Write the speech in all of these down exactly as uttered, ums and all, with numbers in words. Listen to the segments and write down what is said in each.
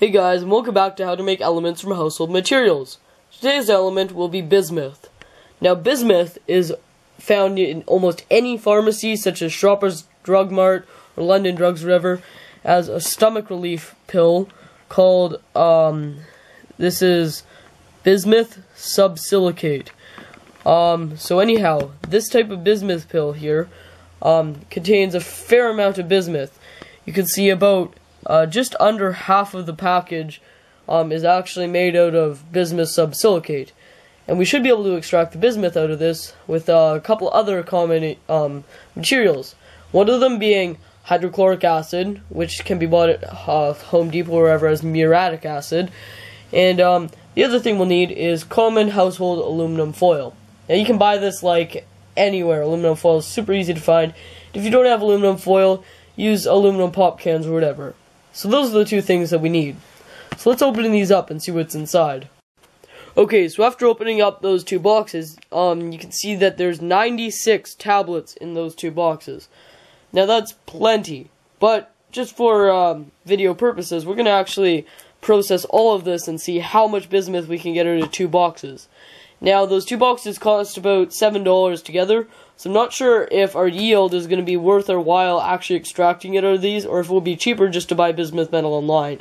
Hey guys, and welcome back to how to make elements from household materials. Today's element will be bismuth. Now bismuth is found in almost any pharmacy such as Shoppers Drug Mart or London Drugs whatever, as a stomach relief pill called, um, this is bismuth subsilicate. Um, so anyhow, this type of bismuth pill here um, contains a fair amount of bismuth. You can see about Uh, just under half of the package um, is actually made out of bismuth subsilicate, and we should be able to extract the bismuth out of this with uh, a couple other common um, materials. One of them being hydrochloric acid, which can be bought at uh, Home Depot or wherever as muriatic acid, and um, the other thing we'll need is common household aluminum foil. Now you can buy this like anywhere. Aluminum foil is super easy to find. If you don't have aluminum foil, use aluminum pop cans or whatever. So those are the two things that we need. So let's open these up and see what's inside. Okay, so after opening up those two boxes, um, you can see that there's ninety-six tablets in those two boxes. Now that's plenty, but just for um, video purposes, we're going to actually process all of this and see how much bismuth we can get out of two boxes. Now those two boxes cost about seven dollars together, so I'm not sure if our yield is going to be worth our while actually extracting it out of these, or if it will be cheaper just to buy bismuth metal online.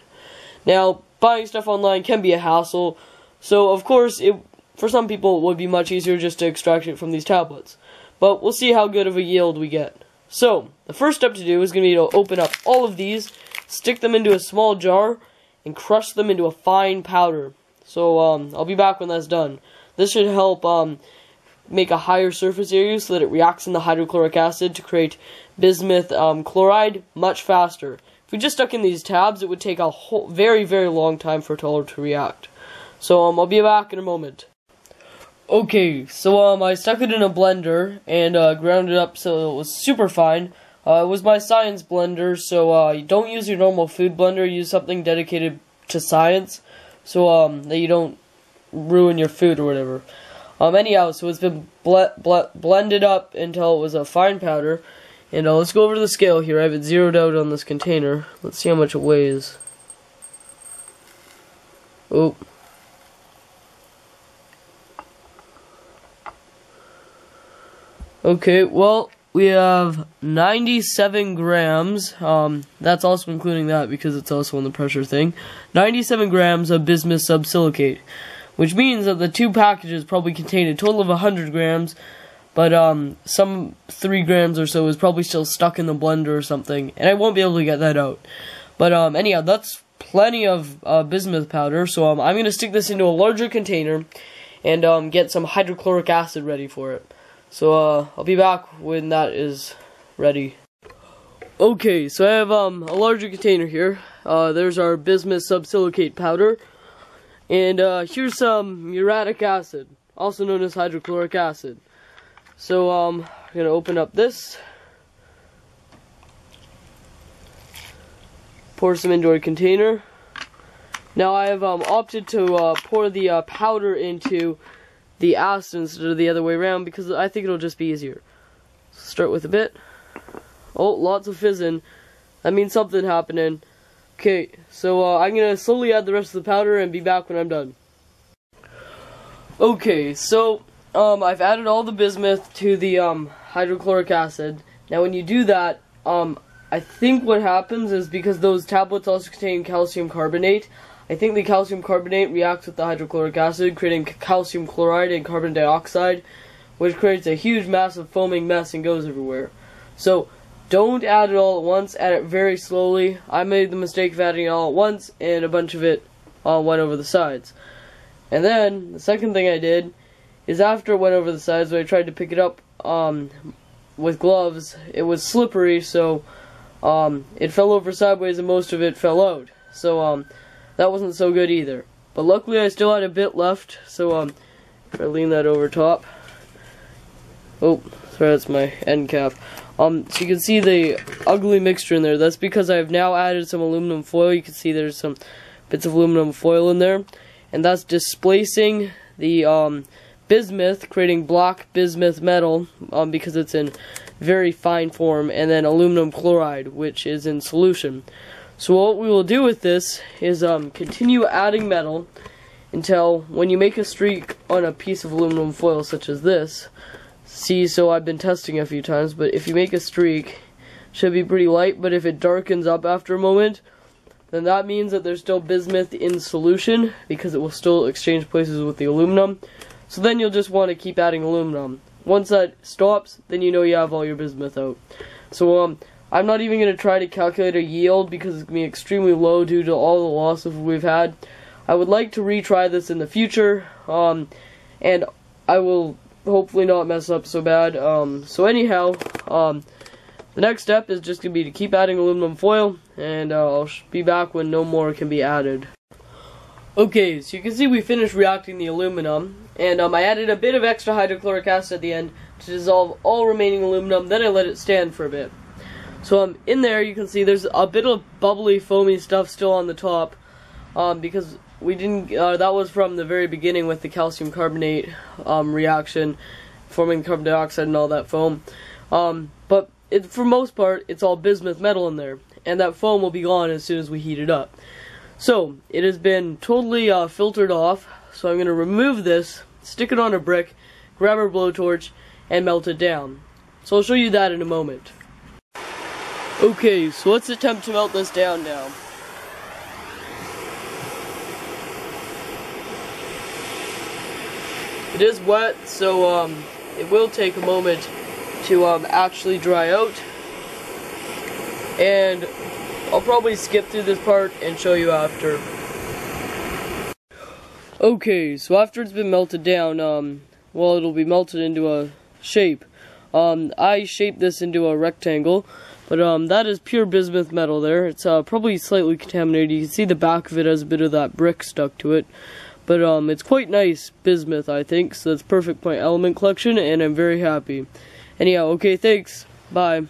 Now, buying stuff online can be a hassle, so of course, it, for some people, it would be much easier just to extract it from these tablets. But we'll see how good of a yield we get. So, the first step to do is going to be to open up all of these, stick them into a small jar, and crush them into a fine powder. So, um, I'll be back when that's done. This should help um, make a higher surface area so that it reacts in the hydrochloric acid to create bismuth um, chloride much faster. If we just stuck in these tabs, it would take a whole, very, very long time for it all to react. So um, I'll be back in a moment. Okay, so um, I stuck it in a blender and uh, ground it up so it was super fine. Uh, it was my science blender, so uh, you don't use your normal food blender. Use something dedicated to science, so um, that you don't ruin your food or whatever. Um, anyhow, so it's been ble ble blended up until it was a fine powder, and uh, let's go over to the scale here. I have it zeroed out on this container. Let's see how much it weighs. Oh. Okay, well, we have ninety-seven grams, um, that's also including that because it's also on the pressure thing, ninety-seven grams of bismuth subsilicate. Which means that the two packages probably contain a total of one hundred grams, but um, some three grams or so is probably still stuck in the blender or something, and I won't be able to get that out. But um, anyhow, that's plenty of uh, bismuth powder, so um, I'm going to stick this into a larger container and um, get some hydrochloric acid ready for it. So uh, I'll be back when that is ready. Okay, so I have um, a larger container here. Uh, there's our bismuth subsilicate powder. And uh, here's some muriatic acid, also known as hydrochloric acid. So um, I'm going to open up this, pour some into our container. Now I have um, opted to uh, pour the uh, powder into the acid instead of the other way around because I think it'll just be easier. Start with a bit. Oh, lots of fizzing. That means something happening. Okay, so uh, I'm going to slowly add the rest of the powder and be back when I'm done. Okay, so um, I've added all the bismuth to the um, hydrochloric acid. Now when you do that, um, I think what happens is because those tablets also contain calcium carbonate, I think the calcium carbonate reacts with the hydrochloric acid, creating calcium chloride and carbon dioxide, which creates a huge, massive foaming mess and goes everywhere. So don't add it all at once, add it very slowly. I made the mistake of adding it all at once, and a bunch of it uh, went over the sides. And then, the second thing I did, is after it went over the sides, when I tried to pick it up um, with gloves, it was slippery, so um, it fell over sideways and most of it fell out. So um, that wasn't so good either. But luckily I still had a bit left, so um, if I lean that over top. Oh, sorry, that's my end cap. Um, so you can see the ugly mixture in there. That's because I've now added some aluminum foil. You can see there's some bits of aluminum foil in there, and that's displacing the um, bismuth, creating black bismuth metal um, because it's in very fine form, and then aluminum chloride, which is in solution. So what we will do with this is um, continue adding metal until when you make a streak on a piece of aluminum foil such as this, see, so I've been testing a few times, but if you make a streak, it should be pretty light, but if it darkens up after a moment, then that means that there's still bismuth in solution because it will still exchange places with the aluminum. So then you'll just want to keep adding aluminum. Once that stops, then you know you have all your bismuth out. So um, I'm not even going to try to calculate a yield because it's going to be extremely low due to all the losses we've had. I would like to retry this in the future, um, and I will hopefully not mess up so bad. Um, so anyhow, um, the next step is just going to be to keep adding aluminum foil, and uh, I'll be back when no more can be added. Okay, so you can see we finished reacting the aluminum, and um, I added a bit of extra hydrochloric acid at the end to dissolve all remaining aluminum, then I let it stand for a bit. So um, in there you can see there's a bit of bubbly, foamy stuff still on the top, um, because we didn't, uh, that was from the very beginning with the calcium carbonate um, reaction, forming carbon dioxide and all that foam. Um, but it, for most part, it's all bismuth metal in there, and that foam will be gone as soon as we heat it up. So, it has been totally uh, filtered off, so I'm going to remove this, stick it on a brick, grab our blowtorch, and melt it down. So I'll show you that in a moment. Okay, so let's attempt to melt this down now. It is wet, so um, it will take a moment to um, actually dry out, and I'll probably skip through this part and show you after. Okay, so after it's been melted down, um, well, it'll be melted into a shape. Um, I shaped this into a rectangle, but um, that is pure bismuth metal there. It's uh, probably slightly contaminated. You can see the back of it has a bit of that brick stuck to it, but um, it's quite nice bismuth, I think, so that's perfect for my element collection, and I'm very happy. Anyhow, okay, thanks. Bye.